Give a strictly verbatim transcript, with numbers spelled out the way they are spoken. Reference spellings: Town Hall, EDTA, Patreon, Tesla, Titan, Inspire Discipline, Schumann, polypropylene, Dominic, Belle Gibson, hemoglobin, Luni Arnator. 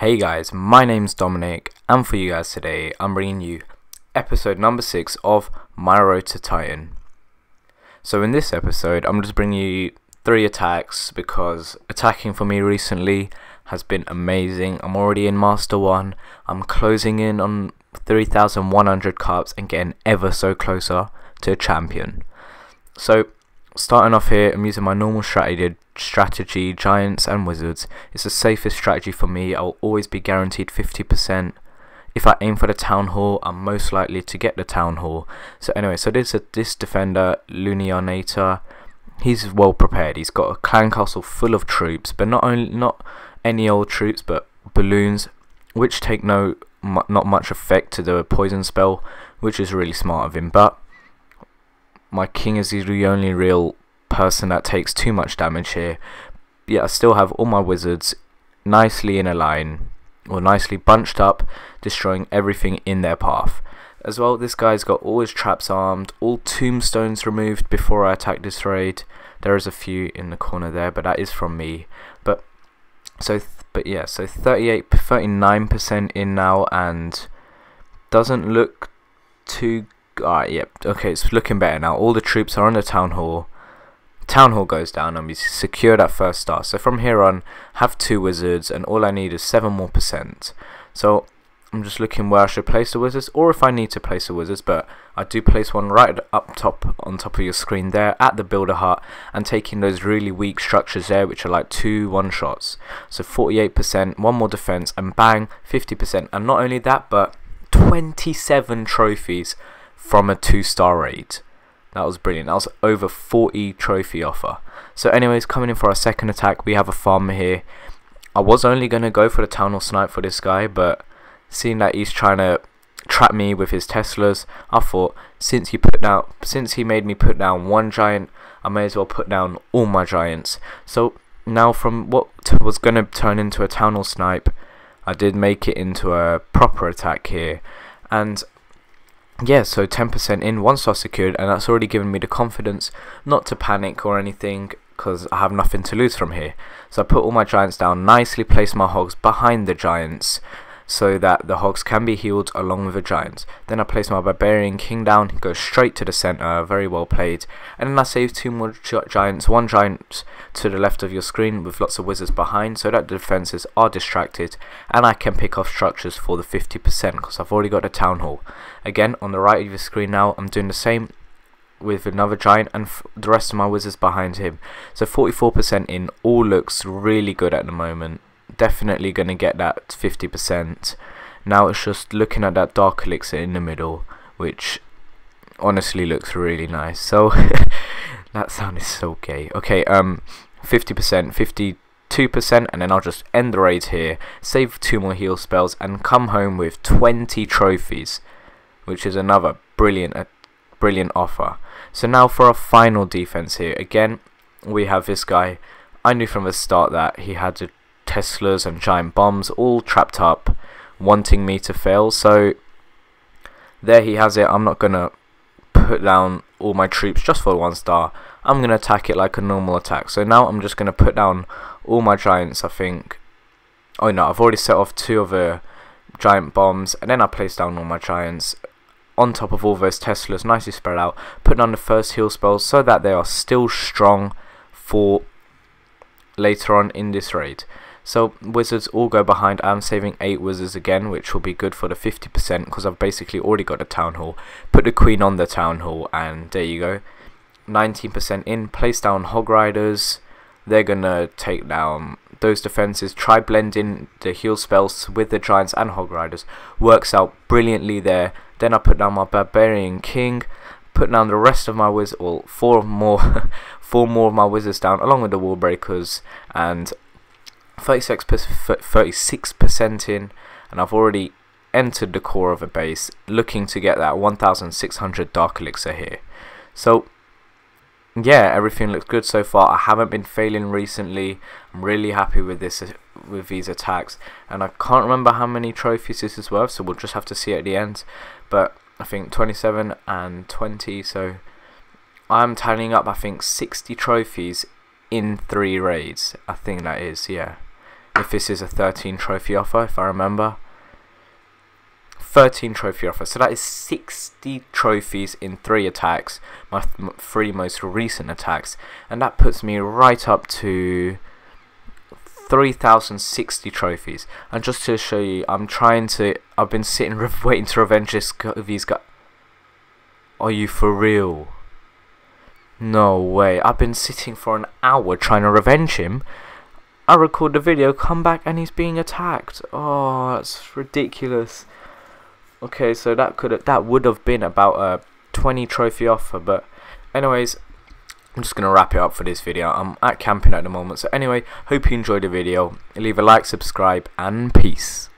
Hey guys, my name's Dominic, and for you guys today, I'm bringing you episode number six of My Road to Titan. So in this episode, I'm just bringing you three attacks because attacking for me recently has been amazing. I'm already in Master one, I'm closing in on three thousand one hundred cups and getting ever so closer to a champion. So starting off here, I'm using my normal strategy, strategy Giants and Wizards. It's the safest strategy for me. I'll always be guaranteed fifty percent. If I aim for the Town Hall, I'm most likely to get the Town Hall. So anyway, so there's a, this defender, Luni Arnator. He's well prepared. He's got a clan castle full of troops, but not only not any old troops, but balloons, which take no m not much effect to the poison spell, which is really smart of him. But my king is the only real person that takes too much damage here. Yeah, I still have all my wizards nicely in a line, or nicely bunched up, destroying everything in their path. As well, this guy's got all his traps armed, all tombstones removed before I attack this raid. There is a few in the corner there, but that is from me. But so, th but yeah, so thirty-eight, thirty-nine percent in now, and doesn't look too good. Alright, yep, okay, it's looking better now. All the troops are on the Town Hall. Town Hall goes down and we secure that first star. So from here on, have two wizards and all I need is seven more percent. So I'm just looking where I should place the wizards, or if I need to place the wizards, but I do place one right up top on top of your screen there at the builder hut, and taking those really weak structures there, which are like two one shots. So forty-eight percent, one more defense, and bang, fifty percent. And not only that, but twenty-seven trophies from a two-star raid. That was brilliant. That was over forty trophy offer. So anyways, coming in for our second attack, we have a farmer here. I was only going to go for the Town Hall snipe for this guy, but seeing that he's trying to trap me with his Teslas, I thought since he put down, since he made me put down one giant, I may as well put down all my giants. So now from what was going to turn into a Town Hall snipe, I did make it into a proper attack here. And yeah, so ten percent in, one star secured, and that's already given me the confidence not to panic or anything, because I have nothing to lose from here. So I put all my giants down, nicely place my hogs behind the giants so that the hogs can be healed along with the giants. Then I place my barbarian king down, he goes straight to the center, very well played. And then I save two more giants, one giant to the left of your screen with lots of wizards behind, so that the defenses are distracted and I can pick off structures for the fifty percent, because I've already got a Town Hall. Again, on the right of your screen now, I'm doing the same with another giant and f the rest of my wizards behind him. So forty-four percent in, all looks really good at the moment. Definitely going to get that fifty percent. Now it's just looking at that dark elixir in the middle, which honestly looks really nice. So that sound is so gay. Okay, um, fifty percent, fifty-two percent, and then I'll just end the raid here, save two more heal spells, and come home with twenty trophies, which is another brilliant, uh, brilliant offer. So now for our final defense here. Again, we have this guy. I knew from the start that he had to Teslas and giant bombs all trapped up, wanting me to fail. So there he has it. I'm not gonna put down all my troops just for one star. I'm gonna attack it like a normal attack. So now I'm just gonna put down all my giants, I think. Oh no, I've already set off two of the giant bombs, and then I place down all my giants on top of all those Teslas, nicely spread out, putting on the first heal spells so that they are still strong for later on in this raid. So wizards all go behind. I'm saving eight wizards again, which will be good for the fifty percent, because I've basically already got a Town Hall. Put the queen on the Town Hall, and there you go. nineteen percent in, place down hog riders. They're gonna take down those defenses. Try blending the heal spells with the giants and hog riders. Works out brilliantly there. Then I put down my barbarian king. Put down the rest of my wizards, well, four more, four more of my wizards down, along with the wall breakers, and thirty-six percent in, and I've already entered the core of a base, looking to get that one thousand six hundred dark elixir here. So yeah, everything looks good so far. I haven't been failing recently. I'm really happy with this, with these attacks, and I can't remember how many trophies this is worth, so we'll just have to see at the end. But I think twenty-seven and twenty, so I'm tallying up, I think, sixty trophies in three raids. I think that is, yeah. if this is a thirteen trophy offer, if I remember. thirteen trophy offer, so that is sixty trophies in three attacks, my th three most recent attacks, and that puts me right up to three thousand sixty trophies. And just to show you, I'm trying to, I've been sitting waiting to revenge this, these guys. Are you for real? No way, I've been sitting for an hour trying to revenge him. I record the video, come back, and he's being attacked. Oh, that's ridiculous. Okay, so that could that would have been about a twenty trophy offer, but anyways, I'm just gonna wrap it up for this video. I'm at camping at the moment, so anyway, hope you enjoyed the video. Leave a like, subscribe, and peace.